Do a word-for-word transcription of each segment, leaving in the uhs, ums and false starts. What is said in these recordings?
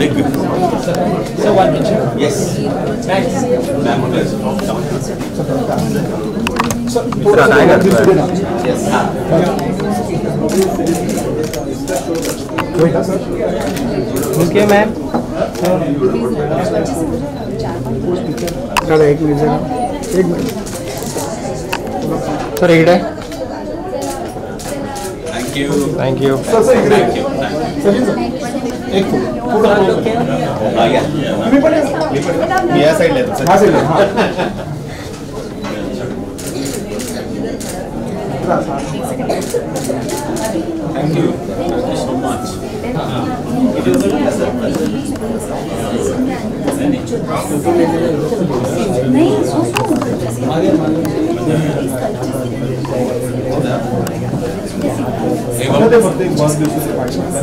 very good. So one picture. Yes. Thanks. So yes. Okay, ma'am. चलो एक minute एक minute sir एक day Thank you. Thank you. Sir, sir, thank you. Thank you. एक फूल. फूल आप लोग क्या? आ गया. ये पढ़े. ये पढ़े. ये ऐसा ही लेते हैं. हाँ सही है. Thank you. Thank you so much. It is a pleasure. नहीं सोचो.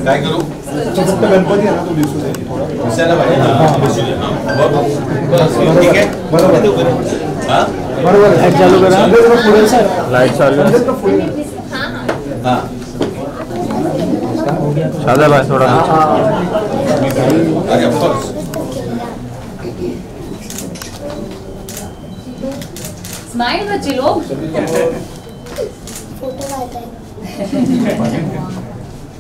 काय करू गणपती आणा तो दिवसू दे थोडा विचारा भाई हां ठीक आहे बरोबर हां बरोबर लाईट चालू करा पुढे सर लाईट चालू हां हां साधा भाई थोडा अरे ऑफ कोर्स स्माइल बच्चे लोग फोटो लावताय Thank you.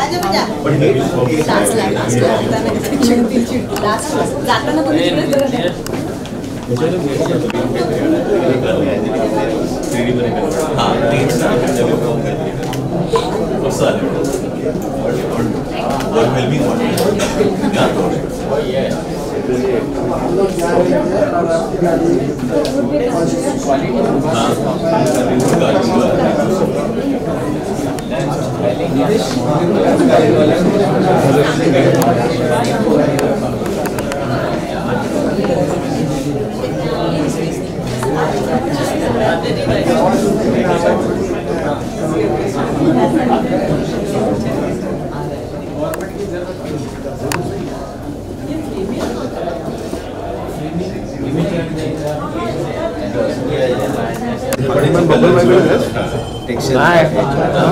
भारी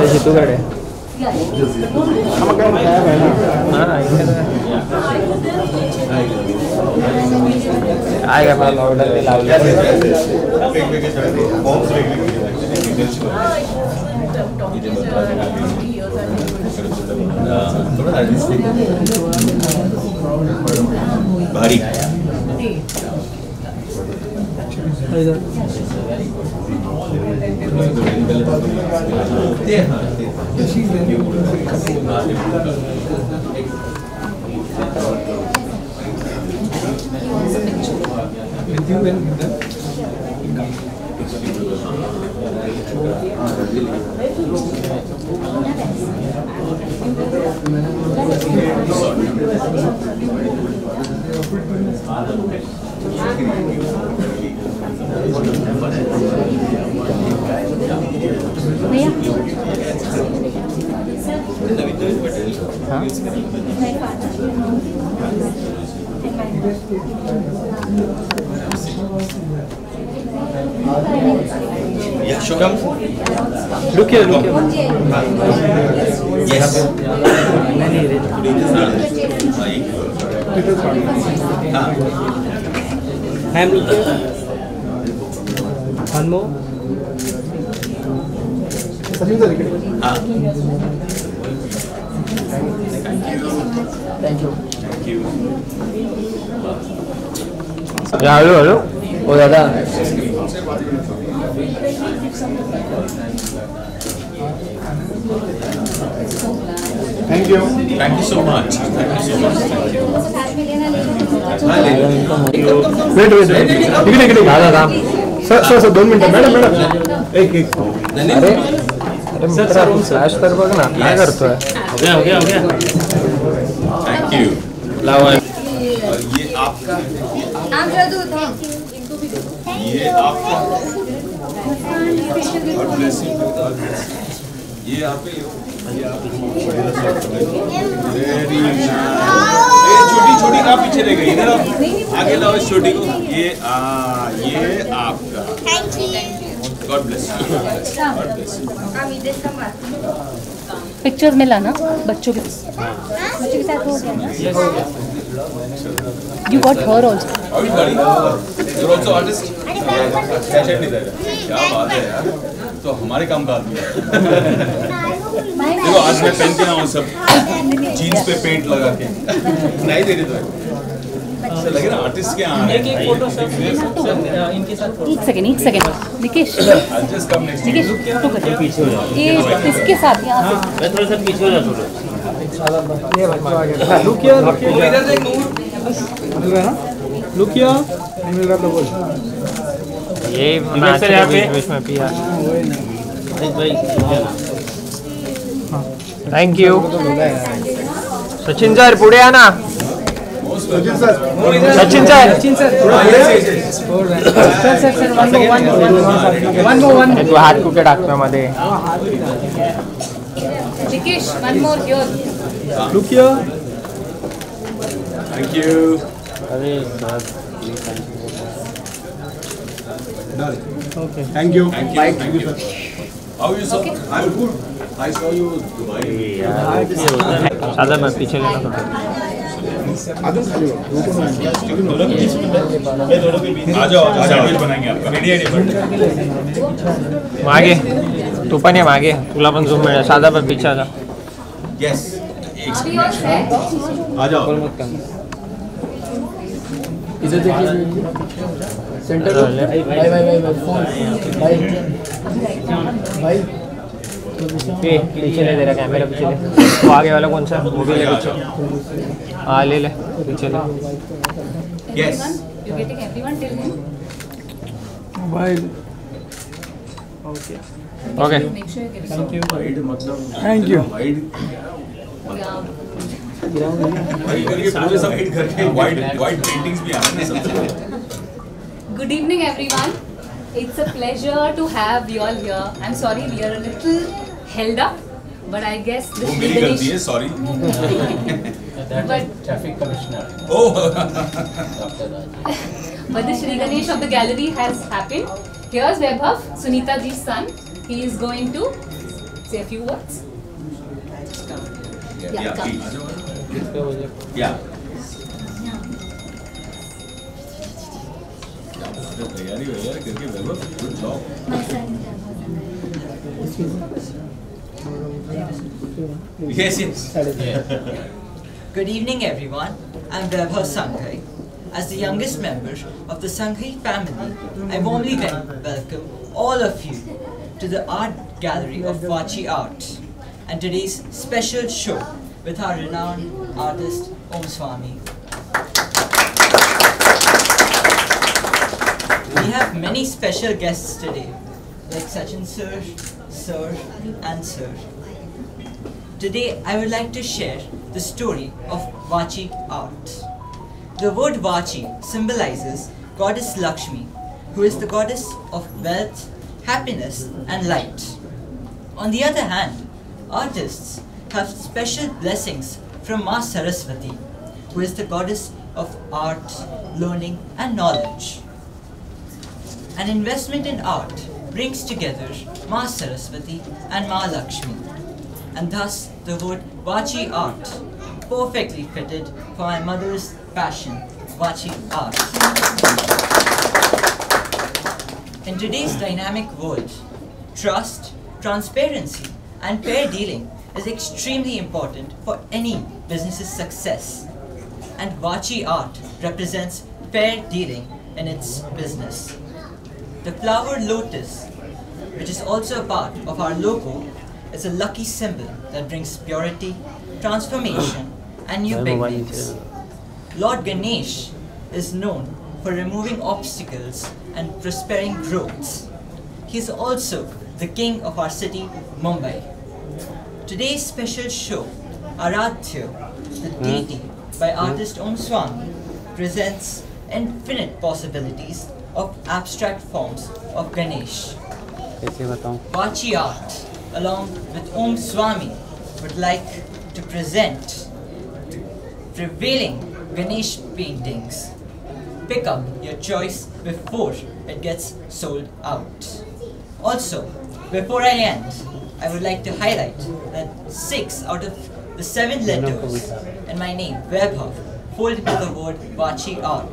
Look here, look here. Yes. I am looking. One more. Thank you. Thank you. Yeah, hello, hello. Oh, yeah. Thank you. Thank you so much. Thank you so much. Thank you. Wait, wait, wait. You can take it. हाँ हाँ. Sir, sir, sir, don't minute. Madam, madam. एक एक. अरे, sir, sir, flash कर बगना. क्या करता है? हो गया, हो गया, हो गया. Thank you. लावा. ये आपका. आप कर दो. ये आपका और ब्लेसिंग ये यहाँ पे वेरी नाइस। छोटी छोटी कहाँ पीछे रह गई, इधर आगे लाओ इस छोटी को। ये आ ये आपका thank you, god bless you, god bless you. Pictures में लाना बच्चों के बच्चों के साथ हो गया। You got her also, you also artist. क्या बात है यार, तो हमारे काम का आदमी देखो। आज मैं पेन के ना सब जीन्स पे पेंट लगा के नहीं दे रहे तो लगे ना आर्टिस्ट के यहाँ। एक सेकेंड एक सेकेंड निकेश निकेश तो करते ये इसके साथ यहाँ मैं थोड़ा सा पीछे हो जाता हूँ। लुकिया लुकिया लुकिया ये सर यहाँ पे इसमें पिया। थैंक यू सचिन सर, पुढे आना Sachin sir, Sachin sir, Sachin sir, sir sir one more one more one more one. तू हात कुठे टाकतो मध्ये? Nikesh one more your look here. Thank you. अरे sir okay thank you thank you sir. How you sir? I am good. I saw you Dubai. सादा मैं पीछे लेना थोड़ा मागे, तू पण ये मागे, तुला पण झूम मिळेल। साधा पण पीछे आजा। यस आ जाओ इधर देखिए सेंटर। भाई भाई भाई भाई भाई ये पीछे ले, तेरा कैमरा पीछे ले। वो आगे वाला कौन सा? वो भी ले पीछे। हाँ ले ले पीछे ले। Yes you getting everyone till him भाई। Okay okay thank you. Wide मतलब थैंक यू वाइड वाइड करके पूरे सब हिट करके वाइड वाइड पेंटिंग्स भी आने सब। Good evening everyone, it's a pleasure to have you all here. I'm sorry we are a little held up but I guess this is the galt hai, sorry but traffic commissioner oh but the Shri Ganesh of the gallery has happened. Here's Vaibhav, Sunita Ji's son. He is going to say a few words. yeah, yeah, yeah, yeah. तैयारी वगैरह करके Vaibhav good job. Yes, yes. Good evening everyone. I'm Vaibhav Sanghvi. As the youngest member of the Sanghvi family, I warmly welcome all of you to the art gallery of Vachi Art and today's special show with our renowned artist Om Swami. We have many special guests today, like Sachin sir, sir and sir. Today I would like to share the story of Vachi art. The word Vachi symbolizes Goddess Lakshmi, who is the goddess of wealth, happiness and light. On the other hand, artists have special blessings from Ma Saraswati, who is the goddess of art, learning and knowledge. An investment in art brings together Ma Saraswati and Ma Lakshmi, and thus the word Vachi Art perfectly fitted for my mother's passion, Vachi Art. In today's dynamic world, trust, transparency and fair dealing is extremely important for any business's success, and Vachi Art represents fair dealing in its business. The flower lotus, which is also a part of our logo, is a lucky symbol that brings purity, transformation and new beginnings. Lord Ganesh is known for removing obstacles and prospering growth. He is also the king of our city, Mumbai. Today's special show, Aradhya, the deity by artist Om Swami, presents infinite possibilities of abstract forms of Ganesh. Vachi Art, along with Om Swami, would like to present prevailing Ganesh paintings. Pick up your choice before it gets sold out. Also, before I end, I would like to highlight that six out of the seven letters in my name, Vaibhav, fold into the word Vachi Art.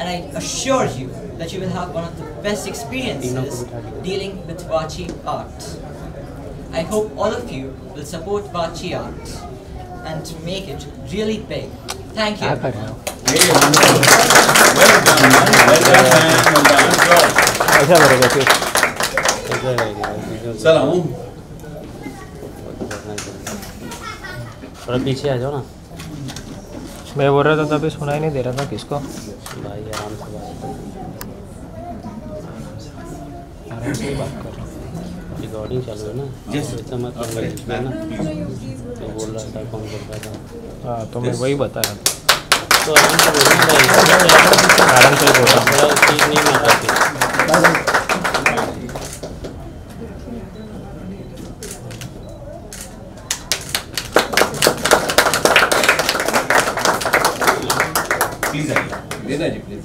And I assure you that you will have one of the best experiences dealing with Vachi Art. I hope all of you will support Vachi Art and to make it really big. Thank you. Salam. थोड़ा पीछे आ जाओ ना। मैं बोल रहा था तभी सुनाई नहीं दे रहा था किसको। भाई आराम से बात। आराम से बात कर। रिकॉर्डिंग चालू है ना? जिस इतना मत करना ना। तो बोल रहा था कौन बोल रहा था? हाँ तो मैं वही बता रहा था। तो आराम से बोलना। आराम से बोलना। ठीक नहीं मारती। देना जी प्लीज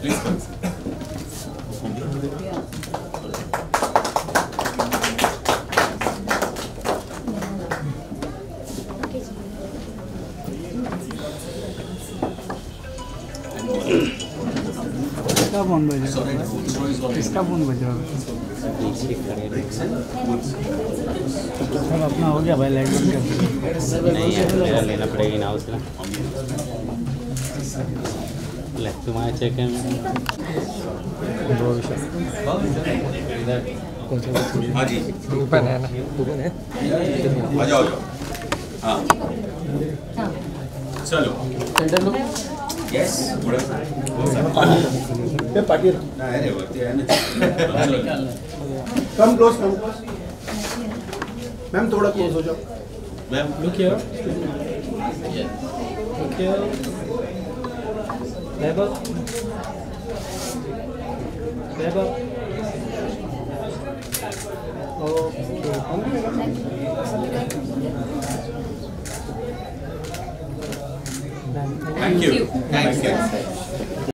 Please come. Sorry, अपना हो गया भाई नहीं है मेरा लेना पड़ेगा ना उसका ले तुम्हारे चेक है हाँ जी ओपन है ना ओपन है आ जाओ हाँ चलो सेंटर लो यस ये पार्टी ना है होती है ना come close come close ma'am थोड़ा क्लोज हो जाओ ma'am look here look here Vaibhav Vaibhav thank you thank you